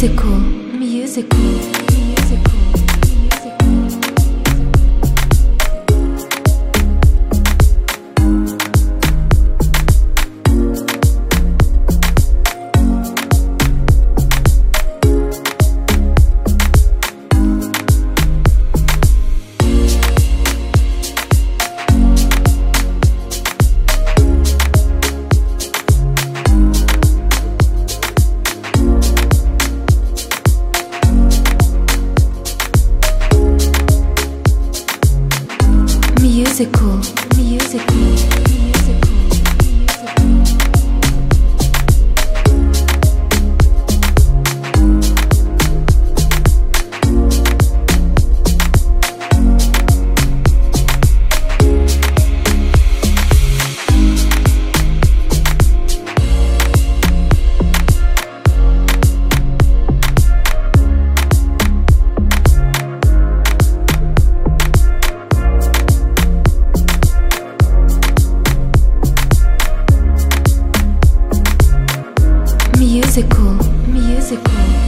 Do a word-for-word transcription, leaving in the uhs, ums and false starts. musical, musical, musical. Musical, musical. Musical, musical.